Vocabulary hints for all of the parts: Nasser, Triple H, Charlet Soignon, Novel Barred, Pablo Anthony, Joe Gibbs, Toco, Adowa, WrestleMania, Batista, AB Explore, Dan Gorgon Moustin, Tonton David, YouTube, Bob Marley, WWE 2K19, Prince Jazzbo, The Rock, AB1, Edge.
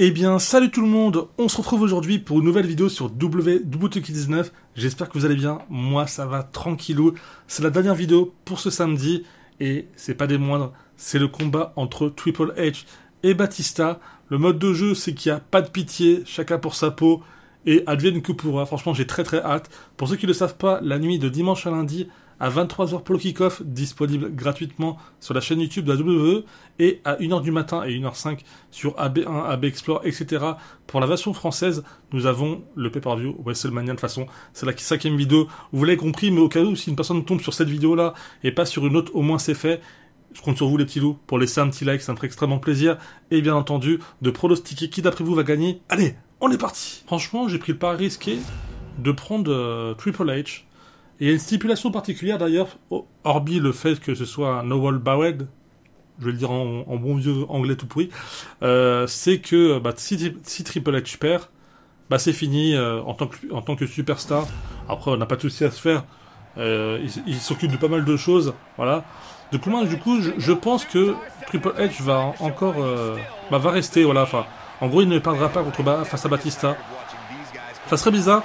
Eh bien, salut tout le monde, on se retrouve aujourd'hui pour une nouvelle vidéo sur WWE 2K19. J'espère que vous allez bien, moi ça va tranquillou. C'est la dernière vidéo pour ce samedi, et c'est pas des moindres, c'est le combat entre Triple H et Batista. Le mode de jeu, c'est qu'il n'y a pas de pitié, chacun pour sa peau, et advienne que pourra. Franchement, j'ai très hâte. Pour ceux qui ne le savent pas, la nuit de dimanche à lundi, à 23h pour le kick-off, disponible gratuitement sur la chaîne YouTube de la WWE, et à 1h du matin et 1h05 sur AB1, AB Explore, etc. Pour la version française, nous avons le pay-per-view WrestleMania. De toute façon, c'est la 5e vidéo, vous l'avez compris, mais au cas où, si une personne tombe sur cette vidéo-là et pas sur une autre, au moins c'est fait. Je compte sur vous les petits loups pour laisser un petit like, ça me ferait extrêmement plaisir, et bien entendu, de pronostiquer qui d'après vous va gagner. Allez, on est parti. Franchement, j'ai pris le pari risqué de prendre Triple H. Et il y a une stipulation particulière d'ailleurs, hormis le fait que ce soit un Novel Barred, je vais le dire en bon vieux anglais tout pourri, c'est que bah, si Triple H perd, bah, c'est fini en tant que superstar. Après, on n'a pas de souci à se faire, il s'occupe de pas mal de choses, voilà. De plus loin, du coup, je pense que Triple H va encore va rester, voilà. Enfin, en gros, il ne perdra pas face à Batista. Ça serait bizarre.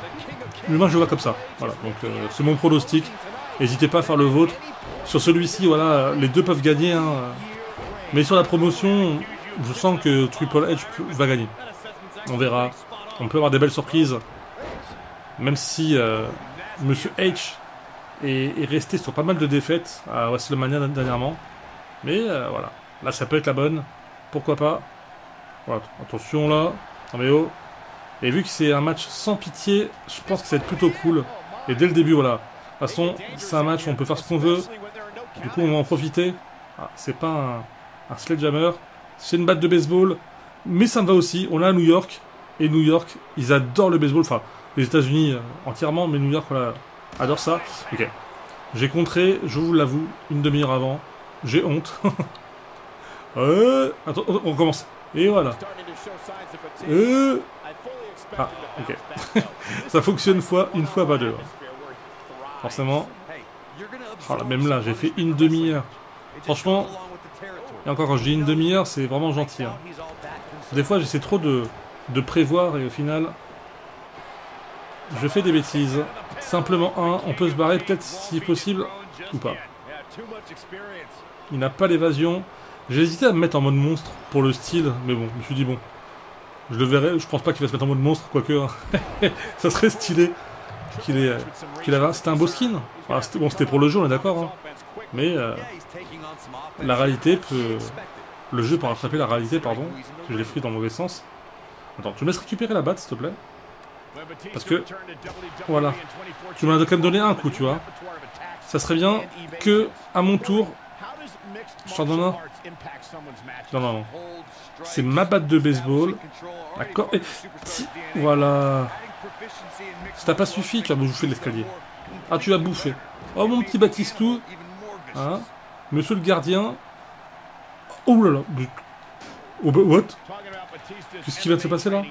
Mais moi je le vois comme ça, voilà, donc c'est mon pronostic, n'hésitez pas à faire le vôtre. Sur celui-ci, voilà, les deux peuvent gagner, hein. Mais sur la promotion, je sens que Triple H va gagner. On verra, on peut avoir des belles surprises, même si Monsieur H est resté sur pas mal de défaites à WrestleMania dernièrement. Mais voilà, là ça peut être la bonne, pourquoi pas. Voilà, attention là, non mais oh. Et vu que c'est un match sans pitié, je pense que ça va être plutôt cool. Et dès le début, voilà. De toute façon, c'est un match, on peut faire ce qu'on veut. Du coup, on va en profiter. Ah, c'est pas un sledgehammer. C'est une batte de baseball. Mais ça me va aussi. On est à New York. Et New York, ils adorent le baseball. Enfin, les États-Unis entièrement, mais New York, voilà, adore ça. Ok. J'ai contré, je vous l'avoue, une demi-heure avant. J'ai honte. Attends, on recommence. Et voilà. Ah, ok. Ça fonctionne une fois, pas deux. Forcément. Oh là, même là, j'ai fait une demi-heure. Franchement, et encore quand je dis une demi-heure, c'est vraiment gentil. Hein. Des fois, j'essaie trop de prévoir et au final, je fais des bêtises. Simplement un, on peut se barrer peut-être si possible ou pas. Il n'a pas l'évasion. J'ai hésité à me mettre en mode monstre pour le style, mais bon, je me suis dit bon. Je le verrai, je pense pas qu'il va se mettre en mode monstre, quoique. Hein. Ça serait stylé qu'il avait. C'était un beau skin. Enfin, bon, c'était pour le jeu, on est d'accord. Hein. Mais la réalité peut. Le jeu peut rattraper la réalité, pardon. Je l'ai pris dans le mauvais sens. Attends, tu me laisses récupérer la batte, s'il te plaît. Parce que. Voilà. Tu m'as quand même donné un coup, tu vois. Ça serait bien que, à mon tour. Je t'en donne un. Non. C'est ma batte de baseball. D'accord. Et... Voilà. Ça t'a pas suffi, tu vas bouffer l'escalier. Ah, tu vas bouffer. Oh, mon petit Batistou. Hein? Monsieur le gardien. Oh là là. Oh, bah, what? Qu'est-ce qui vient de se passer là?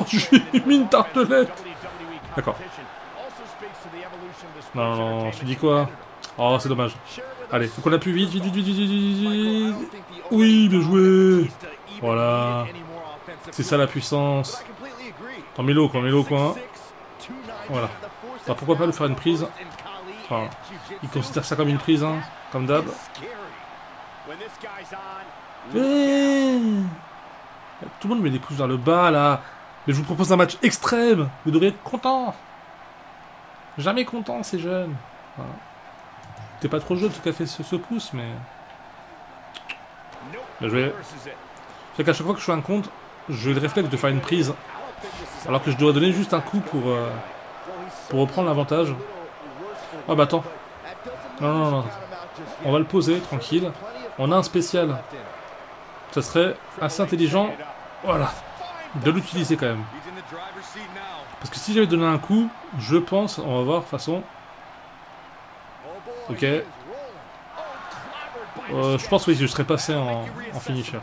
Oh, j'ai mis une tartelette. D'accord. Non, tu dis quoi? Oh, c'est dommage. Allez, faut qu'on appuie vite. Oui, bien joué. Voilà. C'est ça la puissance. T'en mets l'eau, coin. Voilà. Enfin, pourquoi pas lui faire une prise. Enfin, il considère ça comme une prise, hein, comme d'hab. Mais... Tout le monde met des pouces vers le bas, là. Mais je vous propose un match extrême. Vous devriez être content. Jamais content, ces jeunes. Voilà. T'es pas trop jeune, tout à fait, ce pouce, mais... Bien joué. C'est qu'à chaque fois que je fais un compte, j'ai le réflexe de faire une prise, alors que je dois donner juste un coup pour reprendre l'avantage. Oh bah attends. Non. On va le poser, tranquille. On a un spécial. Ça serait assez intelligent, voilà, de l'utiliser quand même. Parce que si j'avais donné un coup, je pense, on va voir, de toute façon... Ok. Je pense oui, je serais passé en finisher.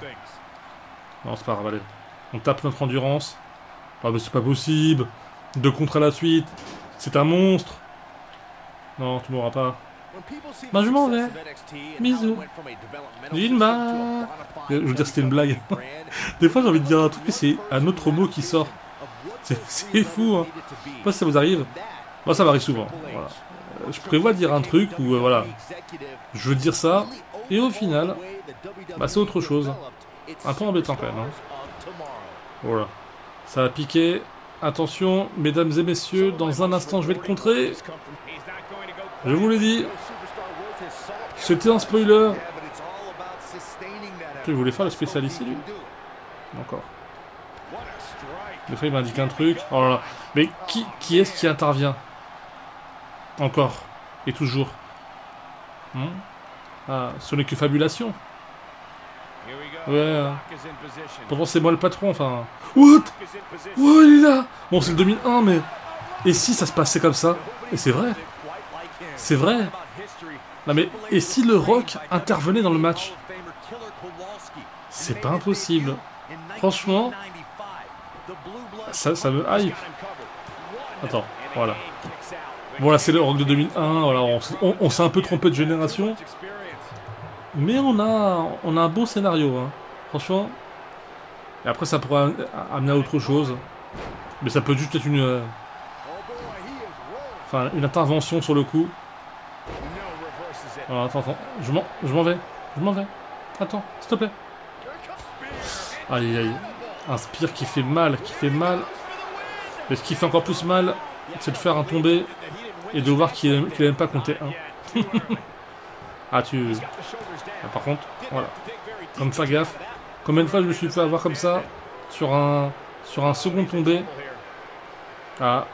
Non, c'est pas grave, allez. On tape notre endurance. Ah, mais c'est pas possible. 2 contre à la suite. C'est un monstre. Non, tu m'auras pas. Bah je m'en vais. Bisous. Gilma. Je veux dire, c'était une blague. Des fois j'ai envie de dire un truc mais c'est un autre mot qui sort. C'est fou hein. Je sais pas si ça vous arrive. Moi ça m'arrive souvent. Voilà. Je prévois dire un truc où voilà. Je veux dire ça. Et au final, bah c'est autre chose. Un peu embêtant quand même. Hein. Voilà. Ça a piqué. Attention, mesdames et messieurs, dans un instant je vais le contrer. Je vous l'ai dit. C'était un spoiler. Je voulais faire le spécialiste lui. Encore. Des fois il m'indique un truc. Oh là là. Mais qui est-ce qui intervient? Encore. Et toujours. Ah, ce n'est que fabulation. Ouais. Pourtant c'est moi le patron, enfin. What? Oh il est là. Bon c'est le 2001 mais. Et si ça se passait comme ça? Et c'est vrai. C'est vrai. Non mais, et si le Rock intervenait dans le match? C'est pas impossible. Franchement, ça me hype. Attends, voilà. Voilà, c'est le Rock de 2001, voilà, on s'est un peu trompé de génération. Mais on a un beau scénario, hein. Franchement. Et après ça pourrait amener à autre chose. Mais ça peut juste être une... Enfin, une intervention sur le coup. Alors, attends, je m'en vais. Attends, s'il te plaît. Aïe, aïe. Un spear qui fait mal. Mais ce qui fait encore plus mal, c'est de faire un tombé et de voir qu'il n'a même pas compté un. Ah, tu... Ah, par contre, voilà. Comme faire gaffe. Combien de fois je me suis fait avoir comme ça sur un second tombé. Ah,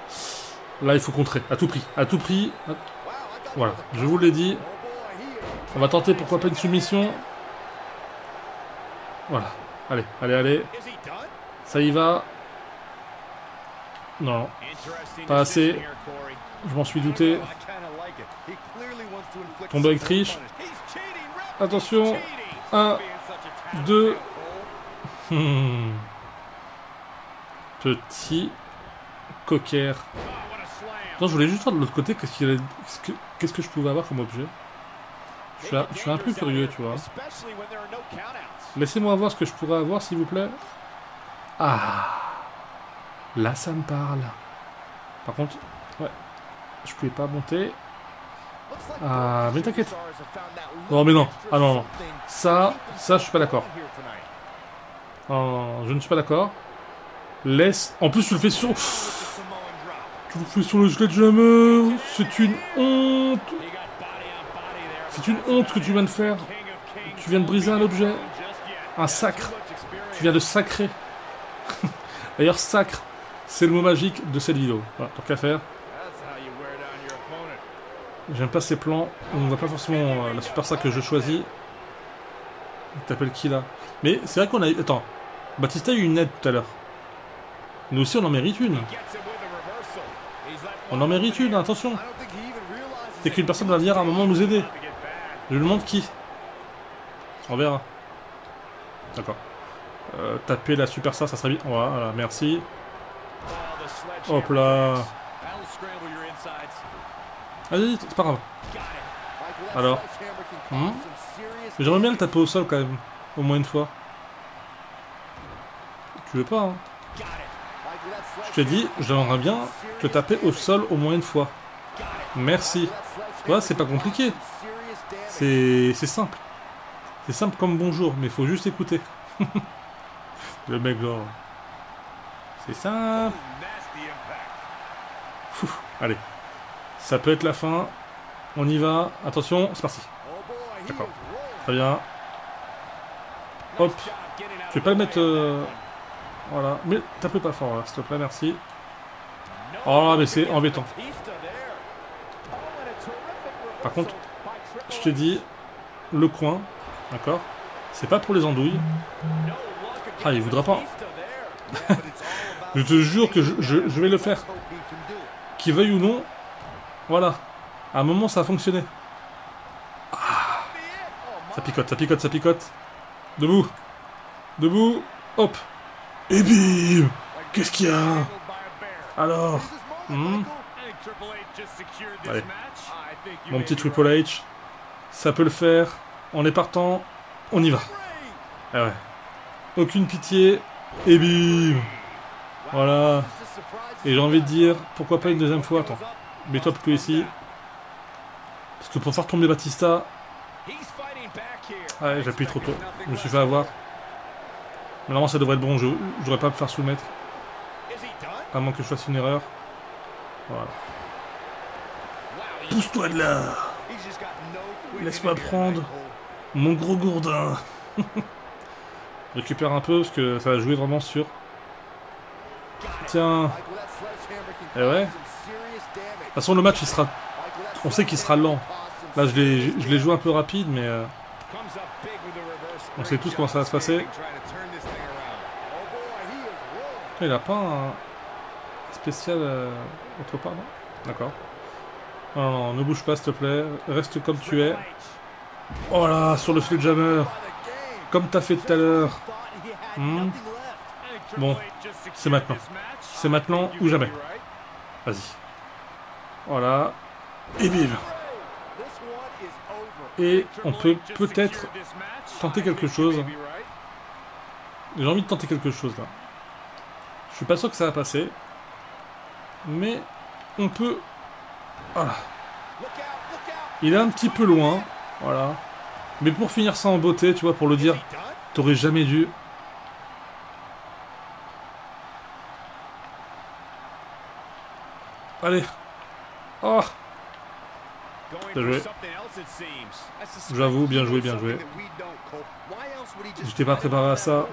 là, il faut contrer. À tout prix. Voilà, je vous l'ai dit. On va tenter, pourquoi pas, une soumission. Voilà. Allez. Ça y va. Non. Pas assez. Je m'en suis douté. Tombe avec triche. Attention. 1, 2. Petit cocker. Attends, je voulais juste voir de l'autre côté qu'est-ce que je pouvais avoir comme objet. Je suis un peu curieux, tu vois. Laissez-moi voir ce que je pourrais avoir, s'il vous plaît. Ah. Là, ça me parle. Par contre, ouais. Je pouvais pas monter. Ah, mais t'inquiète. Non, mais non. Ah non. Ça, je suis pas d'accord. Oh, je ne suis pas d'accord. Laisse. En plus, tu le fais sur... Tu le fais sur le gelet de jammer. C'est une honte. C'est une honte que tu viens de faire. Tu viens de briser un objet. Un sacre. Tu viens de sacrer. D'ailleurs, sacre, c'est le mot magique de cette vidéo. Voilà, tant qu'à faire. J'aime pas ces plans. On voit pas forcément la super sacre que je choisis. T'appelles qui, là? Mais c'est vrai qu'on a eu... Attends. Batista a eu une aide tout à l'heure. Nous aussi, on en mérite une. On en mérite une, attention. C'est qu'une personne va venir à un moment nous aider. Je lui demande qui. On verra. D'accord. Taper la super star, ça serait bien. Voilà, merci. Hop là. Allez, c'est pas grave. Alors. J'aimerais bien le taper au sol quand même. Au moins une fois. Tu veux pas, hein? Je t'ai dit, j'aimerais bien te taper au sol au moins une fois. Merci. Ouais, c'est pas compliqué. C'est simple. C'est simple comme bonjour, mais il faut juste écouter. Le mec là. C'est simple. Fouf, allez. Ça peut être la fin. On y va. Attention, c'est parti. D'accord. Très bien. Hop. Je vais pas le mettre... Voilà. Mais tape pas fort, là, s'il te plaît, merci. Oh, mais c'est embêtant. Par contre, je te dis... Le coin, d'accord. C'est pas pour les andouilles. Ah, il voudra pas. Je te jure que je vais le faire. Qu'il veuille ou non, voilà. À un moment, ça a fonctionné. Ah. Ça picote. Debout. Hop. Et bim. Qu'est-ce qu'il y a? Alors. Allez, mon petit Triple H, ça peut le faire. On est partant, on y va. Ah ouais. Aucune pitié, et bim. Voilà. Et j'ai envie de dire, pourquoi pas une deuxième fois. Attends, mets-toi plutôt ici. Parce que pour faire tomber Batista... Ouais, j'appuie trop tôt. Je me suis fait avoir. Mais normalement, ça devrait être bon. Je n'aurais pas à me faire soumettre. À moins que je fasse une erreur. Voilà. Pousse-toi de là. Laisse-moi prendre mon gros gourdin. Récupère un peu, parce que ça va jouer vraiment sur... Tiens. Eh ouais. De toute façon, le match, il sera... On sait qu'il sera lent. Là, je l'ai joué un peu rapide, mais... On sait tous comment ça va se passer. Il a pas un spécial autre part, non? D'accord. Non, non, non, ne bouge pas, s'il te plaît. Reste comme tu es. Oh là, sur le sledgehammer. Comme t'as fait tout à l'heure. Hmm. Bon, c'est maintenant. C'est maintenant ou jamais. Vas-y. Voilà. Et vive. Et on peut peut-être tenter quelque chose. J'ai envie de tenter quelque chose là. Je suis pas sûr que ça va passer. Mais on peut... Voilà. Il est un petit peu loin. Voilà. Mais pour finir ça en beauté, tu vois, pour le dire, t'aurais jamais dû... Allez. Oh. Bien joué. J'avoue, bien joué, bien joué. Je t'ai pas préparé à ça.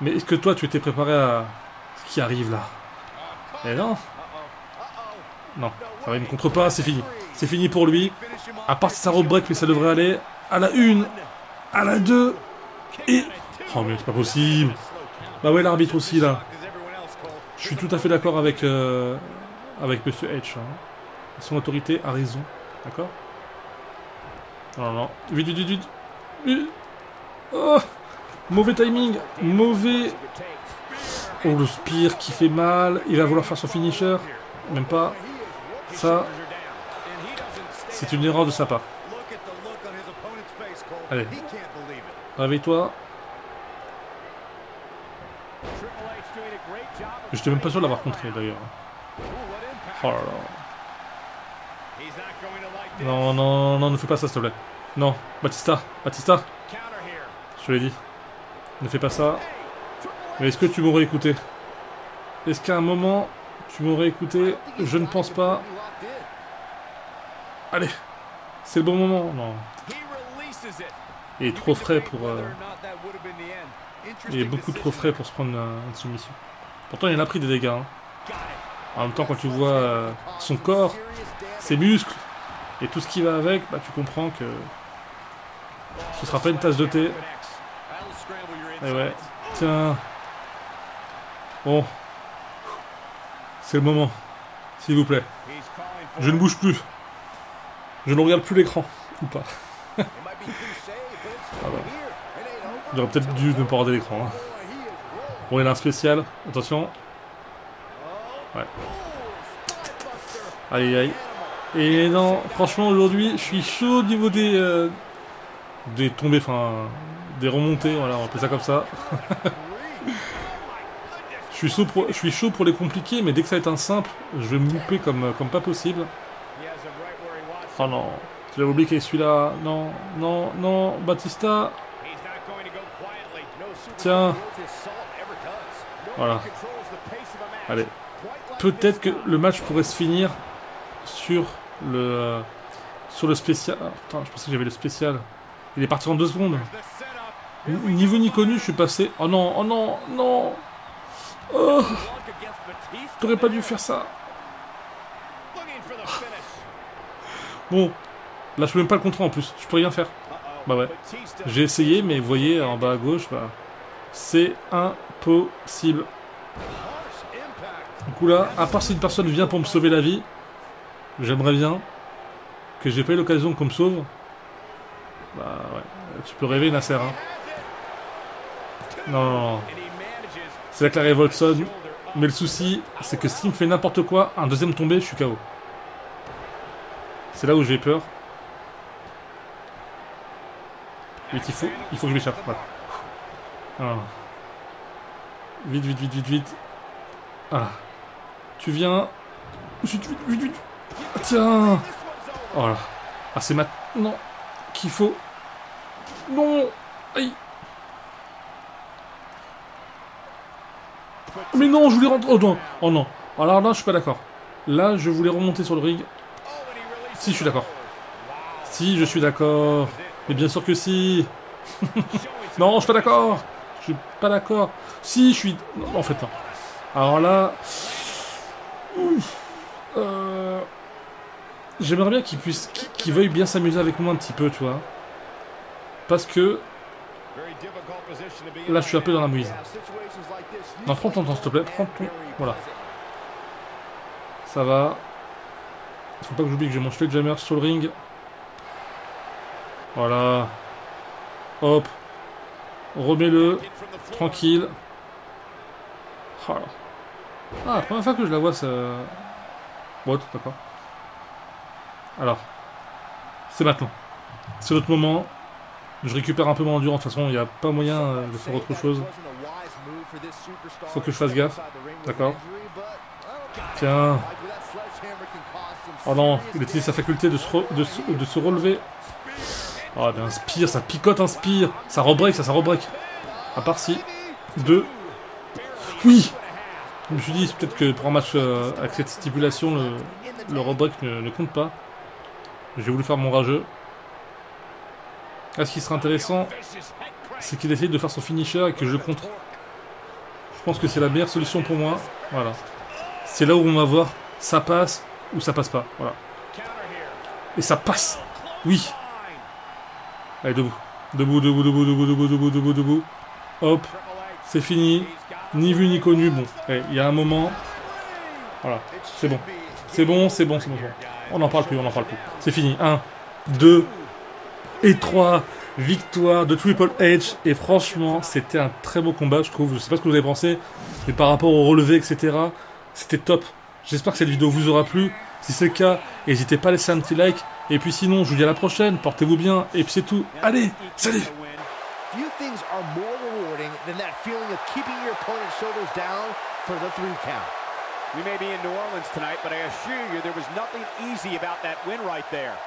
Mais est-ce que toi, tu t'es préparé à ce qui arrive là? Eh non. Non, ça va, il ne contre pas, c'est fini. C'est fini pour lui. À part sa rope break, mais ça devrait aller. À la 1, à la 2, et... Oh mais c'est pas possible. Bah ouais, l'arbitre aussi là. Je suis tout à fait d'accord avec... Avec Monsieur Edge. Hein. Son autorité a raison. D'accord. Non, non. Vite, vite, vite, vite. Oh. Mauvais timing. Mauvais. Oh, le spear qui fait mal. Il va vouloir faire son finisher. Même pas. Ça. C'est une erreur de sa part. Allez. Réveille-toi. J'étais même pas sûr de l'avoir contré d'ailleurs. Oh là là. Non, non, non, ne fais pas ça s'il te plaît. Non, Batista, Batista. Je te l'ai dit. Ne fais pas ça. Mais est-ce que tu m'aurais écouté? Est-ce qu'à un moment, tu m'aurais écouté? Je ne pense pas. Allez, c'est le bon moment. Non. Il est trop frais pour... Il est beaucoup trop frais pour se prendre une soumission. Pourtant, il en a pris des dégâts. Hein. En même temps, quand tu vois son corps, ses muscles et tout ce qui va avec, bah, tu comprends que ce sera pas une tasse de thé. Et ouais, tiens. Bon. C'est le moment. S'il vous plaît. Je ne bouge plus. Je ne regarde plus l'écran. Ou pas. Ah bah. J'aurais peut-être dû ne pas regarder l'écran. Hein. Bon, il y a un spécial. Attention. Ouais. Aïe aïe. Et non, franchement aujourd'hui je suis chaud au niveau des tombées, enfin des remontées, voilà, on appelle ça comme ça. je suis chaud pour les compliqués, mais dès que ça va être un simple, je vais me louper comme pas possible. Oh non, tu l'avais oublié celui-là, non, non, non, Batista. Tiens. Voilà. Allez. Peut-être que le match pourrait se finir sur le spécial. Ah, putain, je pensais que j'avais le spécial. Il est parti en 2 secondes. Ni vu ni connu, je suis passé. Oh non, oh non, non. Oh. T'aurais pas dû faire ça. Bon, là je peux même pas le contrer en plus. Je peux rien faire. Bah ouais. J'ai essayé, mais vous voyez en bas à gauche, bah, c'est impossible. Du coup là, à part si une personne vient pour me sauver la vie, j'aimerais bien que j'ai pas eu l'occasion qu'on me sauve. Bah ouais, tu peux rêver Nasser, hein. Non, non, non. C'est là que la révolte sonne. Mais le souci, c'est que s'il me fait n'importe quoi, un deuxième tombé, je suis KO. C'est là où j'ai peur. Mais il faut que je m'échappe. Voilà. Ah. Vite, vite, vite, vite, vite. Ah. Tu viens. Vite, vite, vite, vite. Tiens. Voilà. Ah, c'est maintenant qu'il faut. Non. Aïe. Mais non, je voulais rentrer. Oh non. Oh non. Alors là, je suis pas d'accord. Là, je voulais remonter sur le ring. Si, je suis d'accord. Si, je suis d'accord. Mais bien sûr que si. Non, je suis pas d'accord. Je suis pas d'accord. Si, je suis... Non, en fait, non. Alors là... J'aimerais bien qu'il puisse... qu'il veuille bien s'amuser avec moi un petit peu, tu vois. Parce que... Là, je suis un peu dans la mouise. Non, prends ton temps, s'il te plaît. Prends ton... Voilà. Ça va. Il faut pas que j'oublie que j'ai mon Sledgehammer jammer sur le ring. Voilà. Hop. Remets-le. Tranquille. Oh là. Ah, la première fois que je la vois, ça... What, d'accord. Alors. C'est maintenant. C'est notre moment. Je récupère un peu mon endurance. De toute façon, il n'y a pas moyen de faire autre chose. Faut que je fasse gaffe. D'accord. Tiens. Oh non, il utilise sa faculté de se relever. Oh, ben inspire, ça picote, inspire. Ça rebreak, ça rebreak. À part si. 2. Oui. Je me suis dit, peut-être que pour un match avec cette stipulation, le rebreak ne compte pas. J'ai voulu faire mon rageux. Là, ce qui serait intéressant, c'est qu'il essaye de faire son finisher et que je le contre. Je pense que c'est la meilleure solution pour moi. Voilà. C'est là où on va voir ça passe ou ça passe pas. Voilà. Et ça passe. Oui. Allez, debout. Debout, debout, debout, debout, debout, debout, debout, debout. Hop. C'est fini. Ni vu ni connu. Bon. Allez, il y a un moment. Voilà. C'est bon. C'est bon, c'est bon, c'est bon. On n'en parle plus, on n'en parle plus. C'est fini. 1, 2 et 3. Victoire de Triple H. Et franchement, c'était un très beau combat, je trouve. Je sais pas ce que vous avez pensé. Mais par rapport au relevé, etc., c'était top. J'espère que cette vidéo vous aura plu. Si c'est le cas, n'hésitez pas à laisser un petit like. Et puis sinon, je vous dis à la prochaine. Portez-vous bien. Et puis c'est tout. Allez, salut! Few things are more rewarding than that feeling of keeping your opponent's shoulders down for the 3 count. We may be in New Orleans tonight, but I assure you there was nothing easy about that win right there.